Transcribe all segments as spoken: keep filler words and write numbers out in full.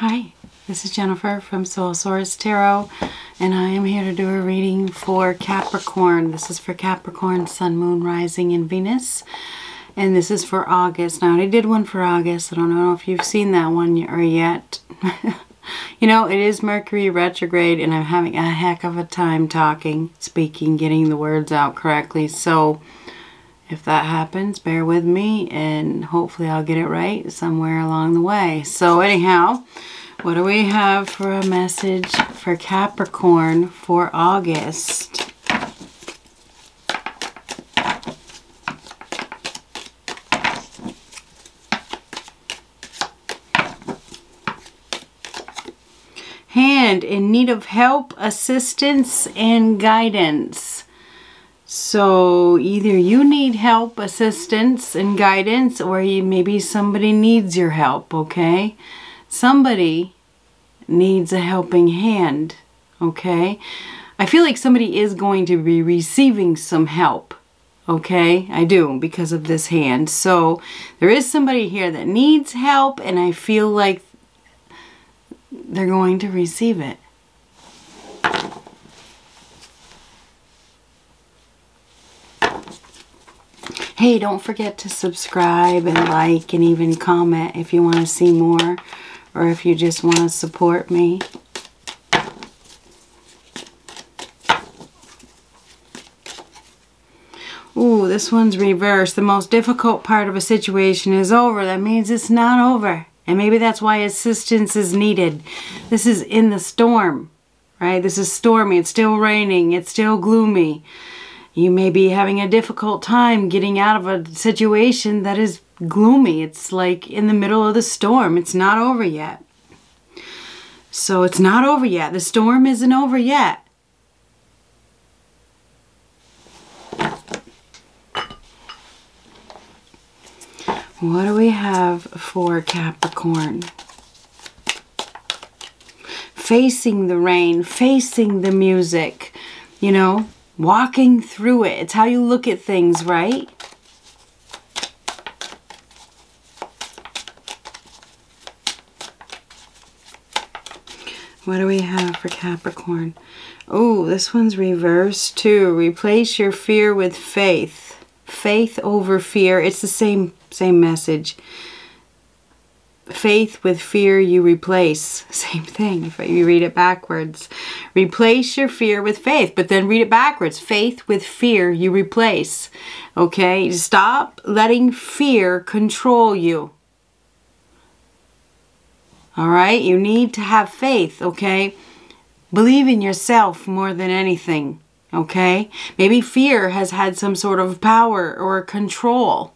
Hi, this is Jennifer from Soul Source Tarot, and I am here to do a reading for Capricorn. This is for Capricorn, Sun, Moon, Rising, and Venus. And this is for August. Now, I did one for August. I don't know if you've seen that one or yet. You know, it is Mercury retrograde, and I'm having a heck of a time talking, speaking, getting the words out correctly. So, if that happens, bear with me, and hopefully I'll get it right somewhere along the way. So anyhow, what do we have for a message for Capricorn for August? Hand in need of help, assistance, and guidance. So either you need help, assistance, and guidance, or you, maybe somebody needs your help, okay? Somebody needs a helping hand, okay? I feel like somebody is going to be receiving some help, okay? I do, because of this hand. So there is somebody here that needs help, and I feel like they're going to receive it. Hey, don't forget to subscribe and like and even comment if you want to see more or if you just want to support me. Ooh, this one's reversed. The most difficult part of a situation is over. That means it's not over. And maybe that's why assistance is needed. This is in the storm, right? This is stormy. It's still raining. It's still gloomy. You may be having a difficult time getting out of a situation that is gloomy. It's like in the middle of the storm. It's not over yet. So it's not over yet. The storm isn't over yet. What do we have for Capricorn? Facing the rain, facing the music, you know? Walking through it. It's how you look at things, right? What do we have for Capricorn? Oh, this one's reversed too. Replace your fear with faith. Faith over fear. It's the same, same message. Faith with fear you replace. Same thing if you read it backwards. Replace your fear with faith, but then read it backwards. Faith with fear you replace. Okay? Stop letting fear control you. All right? You need to have faith, okay? Believe in yourself more than anything, okay? Maybe fear has had some sort of power or control.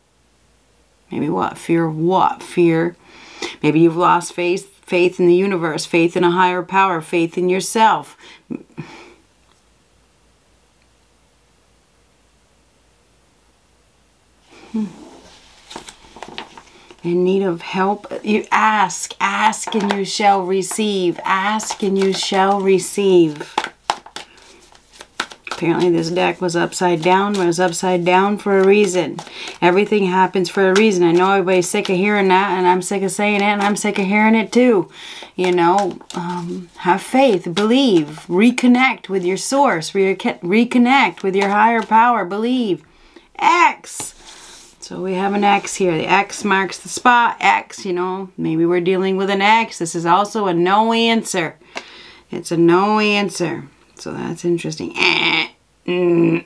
Maybe what? Fear of what? Fear... Maybe you've lost faith, faith in the universe, faith in a higher power, faith in yourself. Hmm. In need of help, you ask, ask and you shall receive, ask and you shall receive. Apparently this deck was upside down, but it was upside down for a reason. Everything happens for a reason. I know everybody's sick of hearing that, and I'm sick of saying it, and I'm sick of hearing it too. You know, um, have faith, believe, reconnect with your source, re reconnect with your higher power, believe. X. So we have an X here. The X marks the spot. X, you know, maybe we're dealing with an X. This is also a no answer. It's a no answer. So that's interesting. In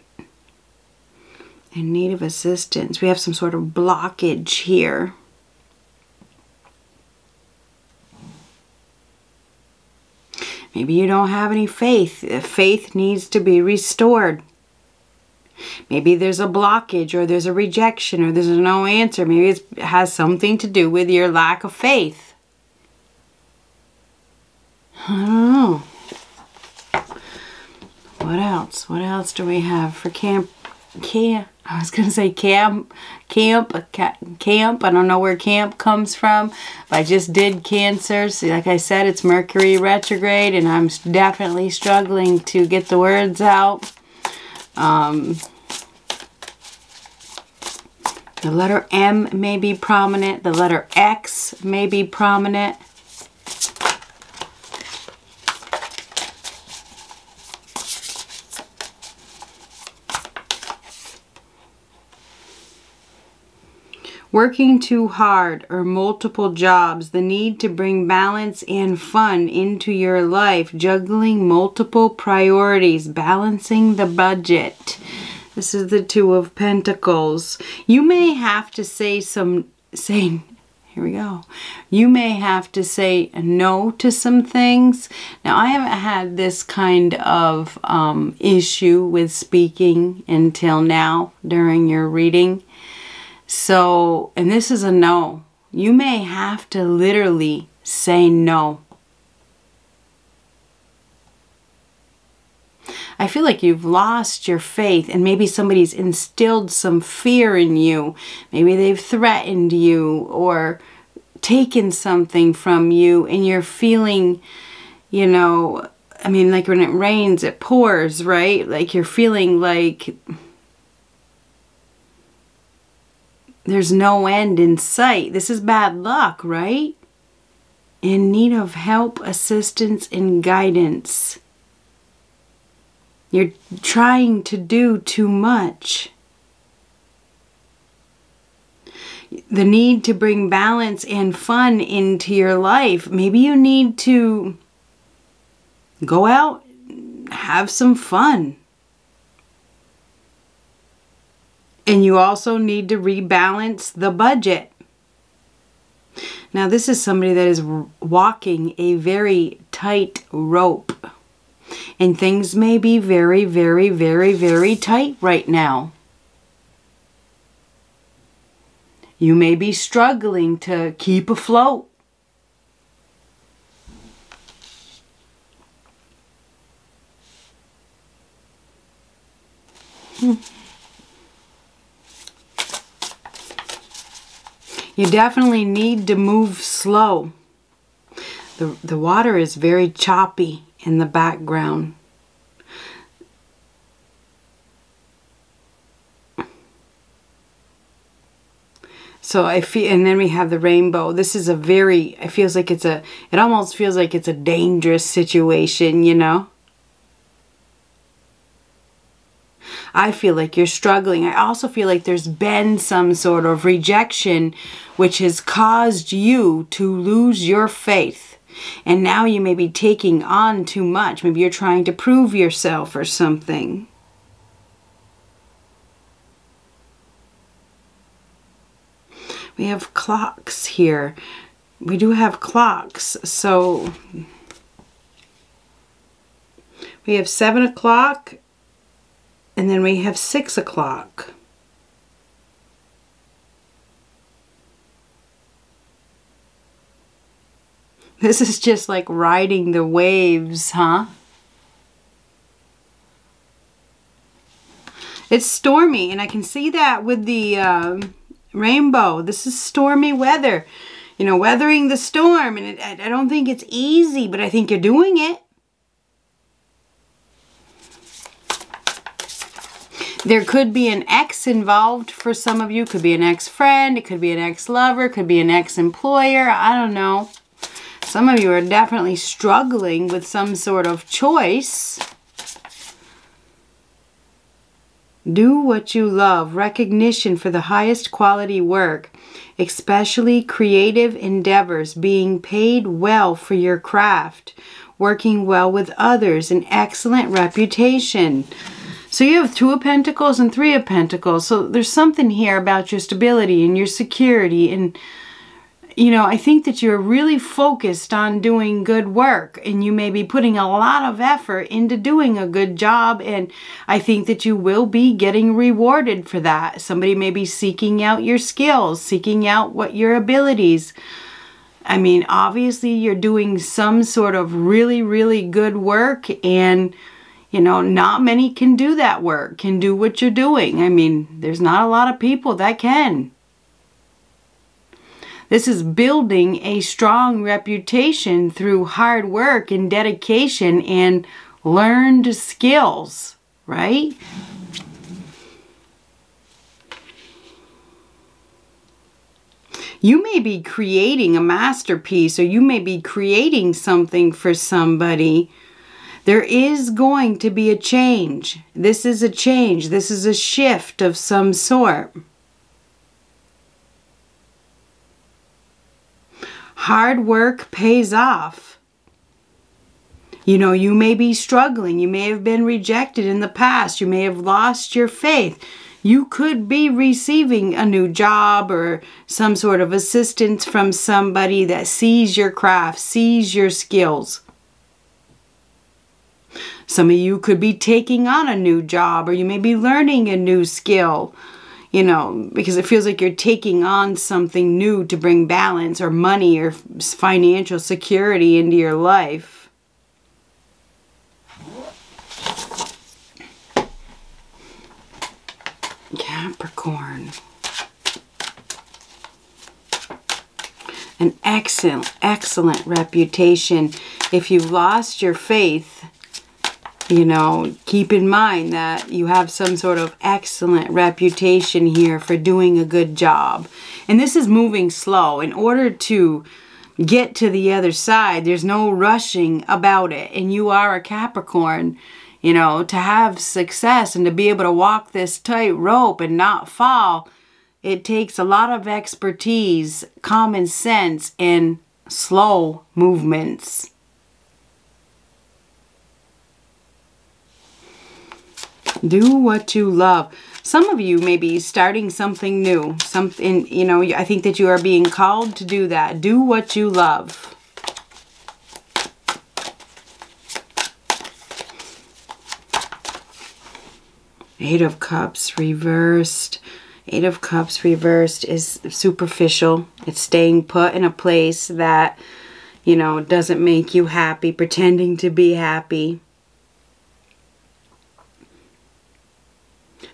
need of assistance. We have some sort of blockage here. Maybe you don't have any faith. Faith needs to be restored. Maybe there's a blockage, or there's a rejection, or there's a no answer. Maybe it has something to do with your lack of faith. I don't know. What else? What else do we have for camp? Camp. I was going to say camp. Camp. Camp. I don't know where camp comes from. I just did Cancer. See, like I said, it's Mercury retrograde, and I'm definitely struggling to get the words out. Um, the letter M may be prominent. The letter X may be prominent. Working too hard or multiple jobs, the need to bring balance and fun into your life, juggling multiple priorities, balancing the budget. This is the Two of Pentacles. You may have to say some, say, here we go. You may have to say no to some things. Now, I haven't had this kind of um, issue with speaking until now during your reading. So, and this is a no. You may have to literally say no. I feel like you've lost your faith, and maybe somebody's instilled some fear in you. Maybe they've threatened you or taken something from you, and you're feeling, you know, I mean, like when it rains, it pours, right? Like you're feeling like there's no end in sight. This is bad luck, right? In need of help, assistance, and guidance. You're trying to do too much. The need to bring balance and fun into your life. Maybe you need to go out, have some fun. And you also need to rebalance the budget. Now, this is somebody that is walking a very tight rope. And things may be very, very, very, very tight right now. You may be struggling to keep afloat. Hmm. You definitely need to move slow. The, the water is very choppy in the background. So I feel, and then we have the rainbow. This is a very, it feels like it's a, it almost feels like it's a dangerous situation, you know? I feel like you're struggling. I also feel like there's been some sort of rejection which has caused you to lose your faith. And now you may be taking on too much. Maybe you're trying to prove yourself or something. We have clocks here. We do have clocks. So we have seven o'clock. And then we have six o'clock. This is just like riding the waves, huh? It's stormy, and I can see that with the um, rainbow. This is stormy weather, you know, weathering the storm. And it, I don't think it's easy, but I think you're doing it. There could be an ex involved for some of you. Could be an ex-friend. It could be an ex-lover. Could be an ex-employer. I don't know. Some of you are definitely struggling with some sort of choice. Do what you love. Recognition for the highest quality work, especially creative endeavors. Being paid well for your craft. Working well with others. An excellent reputation. So you have Two of Pentacles and Three of Pentacles. So there's something here about your stability and your security. And, you know, I think that you're really focused on doing good work. And you may be putting a lot of effort into doing a good job. And I think that you will be getting rewarded for that. Somebody may be seeking out your skills, seeking out what your abilities are. I mean, obviously, you're doing some sort of really, really good work. And you know, not many can do that work, can do what you're doing. I mean, there's not a lot of people that can. This is building a strong reputation through hard work and dedication and learned skills, right? You may be creating a masterpiece, or you may be creating something for somebody. There is going to be a change. This is a change. This is a shift of some sort. Hard work pays off. You know, you may be struggling. You may have been rejected in the past. You may have lost your faith. You could be receiving a new job or some sort of assistance from somebody that sees your craft, sees your skills. Some of you could be taking on a new job, or you may be learning a new skill, you know, because it feels like you're taking on something new to bring balance or money or financial security into your life. Capricorn. An excellent, excellent reputation. If you lost your faith, you know, keep in mind that you have some sort of excellent reputation here for doing a good job. And this is moving slow. In order to get to the other side, there's no rushing about it. And you are a Capricorn. You know, to have success and to be able to walk this tight rope and not fall, it takes a lot of expertise, common sense, and slow movements. Do what you love. Some of you may be starting something new. Something, you know, I think that you are being called to do that. Do what you love. Eight of Cups reversed. Eight of Cups reversed is superficial. It's staying put in a place that, you know, doesn't make you happy, pretending to be happy.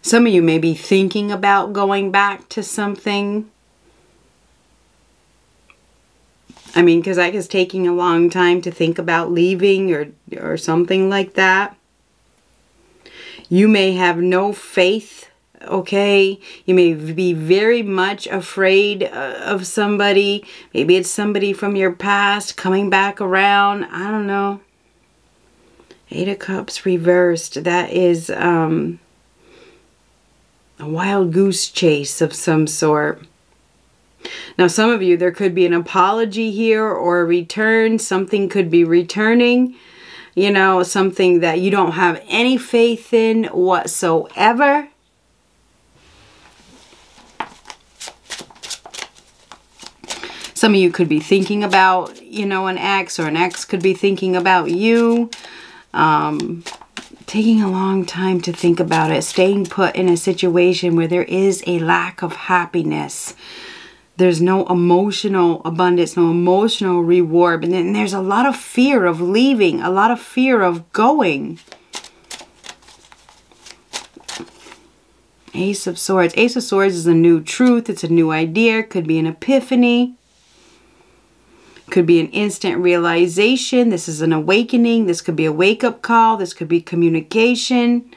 Some of you may be thinking about going back to something. I mean, because I guess taking a long time to think about leaving or, or something like that. You may have no faith, okay? You may be very much afraid of somebody. Maybe it's somebody from your past coming back around. I don't know. Eight of Cups reversed. That is um, a wild goose chase of some sort. Now, some of you, there could be an apology here or a return. Something could be returning. You know, something that you don't have any faith in whatsoever. Some of you could be thinking about, you know, an ex, or an ex could be thinking about you. Um, taking a long time to think about it. Staying put in a situation where there is a lack of happiness. There's no emotional abundance, no emotional reward. And then there's a lot of fear of leaving, a lot of fear of going. Ace of Swords. Ace of Swords is a new truth. It's a new idea. Could be an epiphany. Could be an instant realization. This is an awakening. This could be a wake-up call. This could be communication.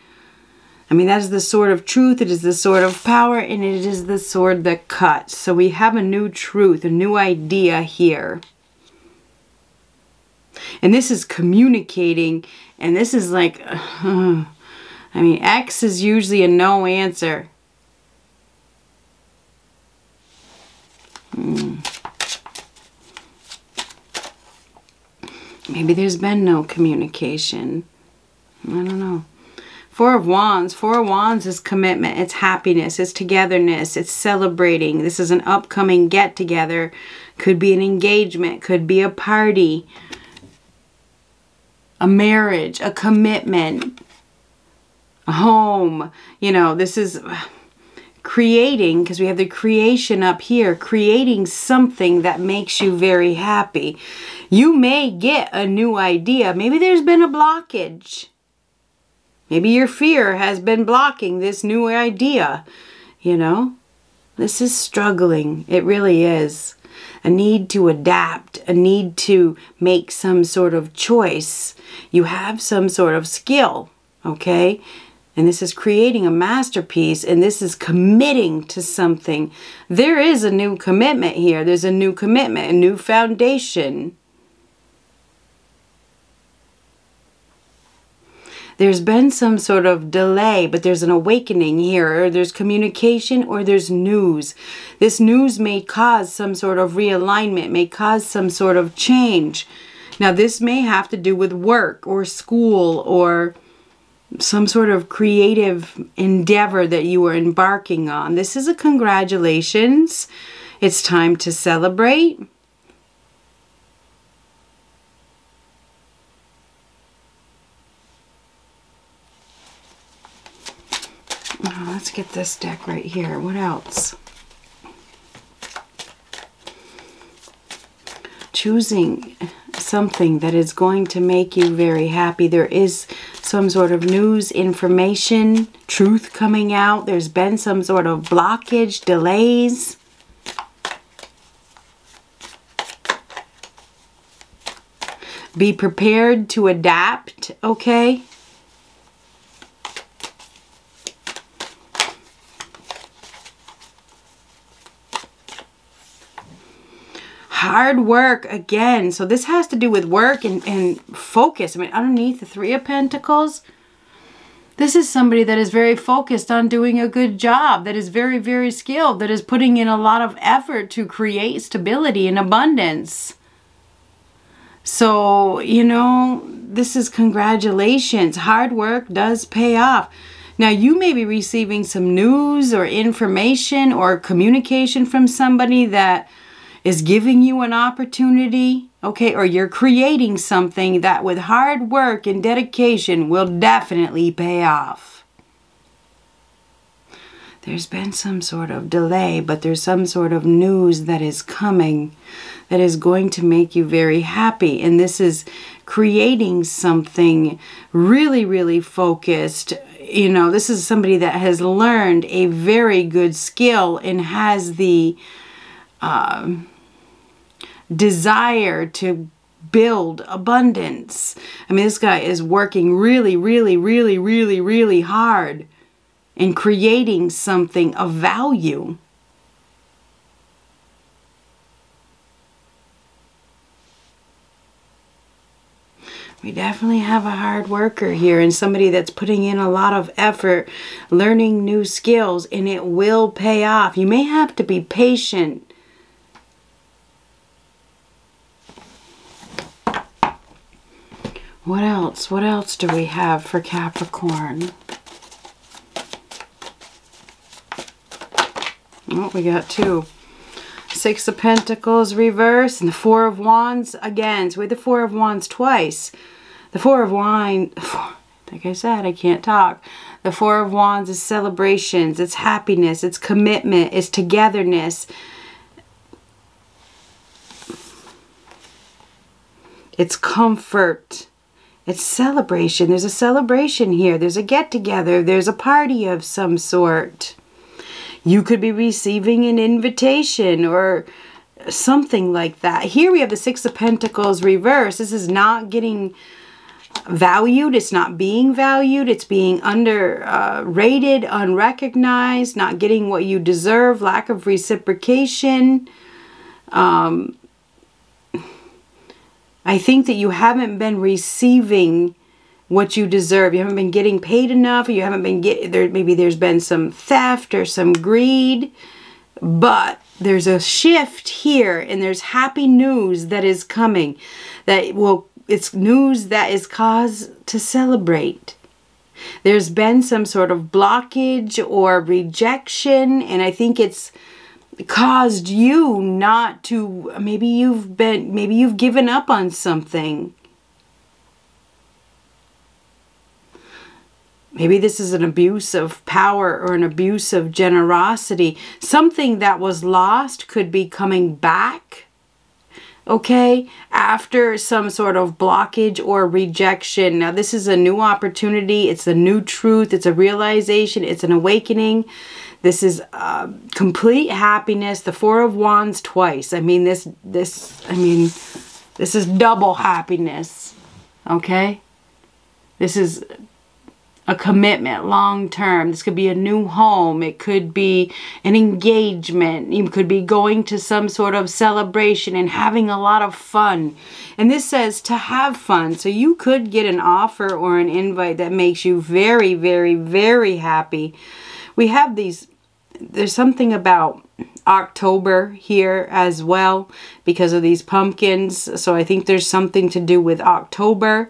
I mean, that is the sword of truth, it is the sword of power, and it is the sword that cuts. So we have a new truth, a new idea here. And this is communicating, and this is like, uh, I mean, X is usually a no answer. Hmm. Maybe there's been no communication. I don't know. Four of Wands. Four of Wands is commitment. It's happiness. It's togetherness. It's celebrating. This is an upcoming get-together. Could be an engagement. Could be a party. A marriage. A commitment. A home. You know, this is creating, because we have the creation up here. Creating something that makes you very happy. You may get a new idea. Maybe there's been a blockage. Maybe your fear has been blocking this new idea, you know? This is struggling. It really is. A need to adapt, a need to make some sort of choice. You have some sort of skill, okay? And this is creating a masterpiece, and this is committing to something. There is a new commitment here. There's a new commitment, a new foundation. There's been some sort of delay, but there's an awakening here, or there's communication, or there's news. This news may cause some sort of realignment, may cause some sort of change. Now, this may have to do with work or school or some sort of creative endeavor that you are embarking on. This is a congratulations. It's time to celebrate. Oh, let's get this deck right here. What else? Choosing something that is going to make you very happy. There is some sort of news, information, truth coming out. There's been some sort of blockage, delays. Be prepared to adapt, okay? Hard work again. So this has to do with work and, and focus. I mean, underneath the Three of Pentacles, this is somebody that is very focused on doing a good job, that is very, very skilled, that is putting in a lot of effort to create stability and abundance. So, you know, this is congratulations. Hard work does pay off. Now, you may be receiving some news or information or communication from somebody that is giving you an opportunity, okay, or you're creating something that with hard work and dedication will definitely pay off. There's been some sort of delay, but there's some sort of news that is coming that is going to make you very happy. And this is creating something really, really focused. You know, this is somebody that has learned a very good skill and has the um, desire to build abundance. I mean, this guy is working really, really, really, really, really hard and creating something of value. We definitely have a hard worker here and somebody that's putting in a lot of effort, learning new skills, and it will pay off. You may have to be patient. What else? What else do we have for Capricorn? Oh, we got two. Six of Pentacles reverse and the Four of Wands again. So we had the Four of Wands twice. The Four of Wands, like I said, I can't talk. The Four of Wands is celebrations. It's happiness. It's commitment. It's togetherness. It's comfort. It's celebration. There's a celebration here. There's a get-together. There's a party of some sort. You could be receiving an invitation or something like that. Here we have the Six of Pentacles reverse. This is not getting valued. It's not being valued. It's being underrated, uh, unrecognized, not getting what you deserve, lack of reciprocation. Um, I think that you haven't been receiving what you deserve. You haven't been getting paid enough, or you haven't been getting there. Maybe there's been some theft or some greed, but there's a shift here, and there's happy news that is coming. That will, it's news that is cause to celebrate. There's been some sort of blockage or rejection, and I think it's caused you not to, maybe you've been, maybe you've given up on something. Maybe this is an abuse of power or an abuse of generosity. Something that was lost could be coming back, okay, after some sort of blockage or rejection. Now, this is a new opportunity. It's a new truth. It's a realization. It's an awakening. This is uh, complete happiness. The Four of Wands twice. I mean, this, this, I mean, this is double happiness, okay? This is a commitment long term. This could be a new home. It could be an engagement. It could be going to some sort of celebration and having a lot of fun. And this says to have fun. So you could get an offer or an invite that makes you very, very, very happy. We have these, there's something about October here as well because of these pumpkins. So I think there's something to do with October.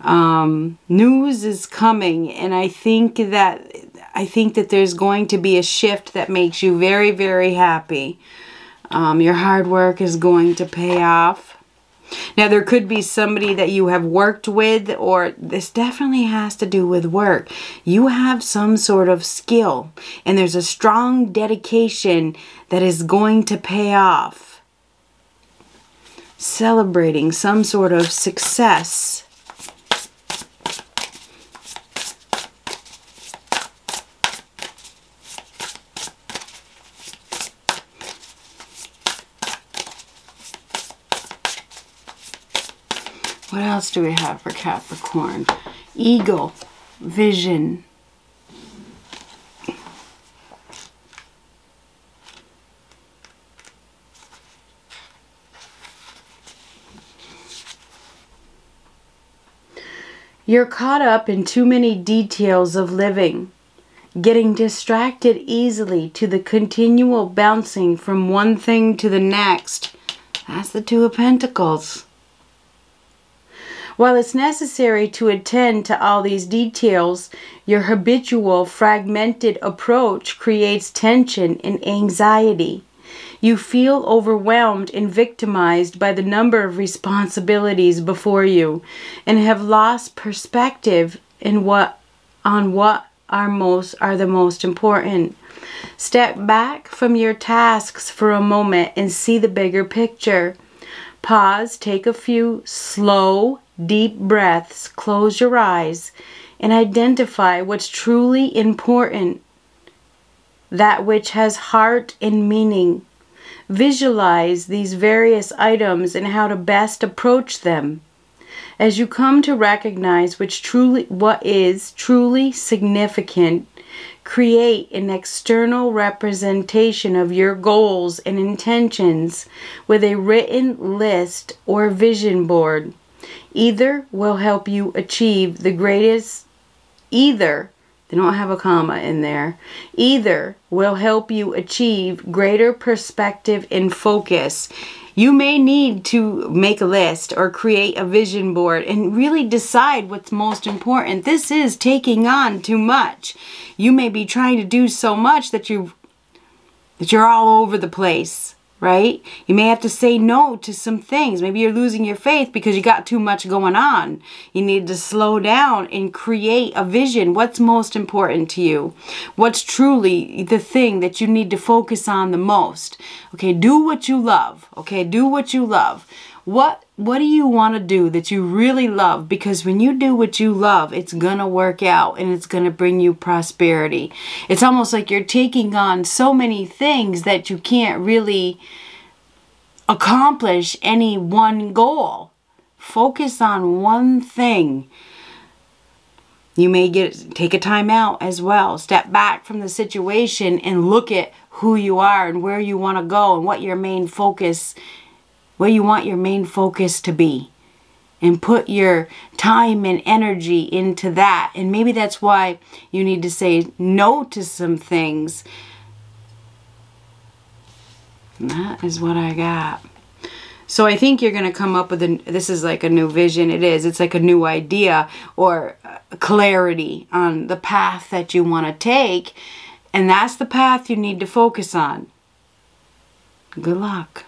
Um, news is coming, and I think that I think that there's going to be a shift that makes you very, very happy. Um, your hard work is going to pay off. Now, there could be somebody that you have worked with, or this definitely has to do with work. You have some sort of skill, and there's a strong dedication that is going to pay off. Celebrating some sort of success. What else do we have for Capricorn? Eagle, vision. You're caught up in too many details of living, getting distracted easily to the continual bouncing from one thing to the next. That's the Two of Pentacles. While it's necessary to attend to all these details, your habitual fragmented approach creates tension and anxiety. You feel overwhelmed and victimized by the number of responsibilities before you and have lost perspective in what, on what are, most, are the most important. Step back from your tasks for a moment and see the bigger picture. Pause, take a few slow, deep breaths, close your eyes, and identify what's truly important, that which has heart and meaning. Visualize these various items and how to best approach them. As you come to recognize which truly, what is truly significant, create an external representation of your goals and intentions with a written list or vision board. Either will help you achieve the greatest, either, they don't have a comma in there, either will help you achieve greater perspective and focus. You may need to make a list or create a vision board and really decide what's most important. This is taking on too much. You may be trying to do so much that, you, that you're all over the place. Right? You may have to say no to some things. Maybe you're losing your faith because you got too much going on. You need to slow down and create a vision. What's most important to you? What's truly the thing that you need to focus on the most? Okay, do what you love. Okay, do what you love. What what do you want to do that you really love? Because when you do what you love, it's going to work out and it's going to bring you prosperity. It's almost like you're taking on so many things that you can't really accomplish any one goal. Focus on one thing. You may get take a time out as well. Step back from the situation and look at who you are and where you want to go and what your main focus is. Where you want your main focus to be, and put your time and energy into that. And maybe that's why you need to say no to some things. And that is what I got. So I think you're going to come up with a, this is like a new vision. It is. It's like a new idea or clarity on the path that you want to take. And that's the path you need to focus on. Good luck.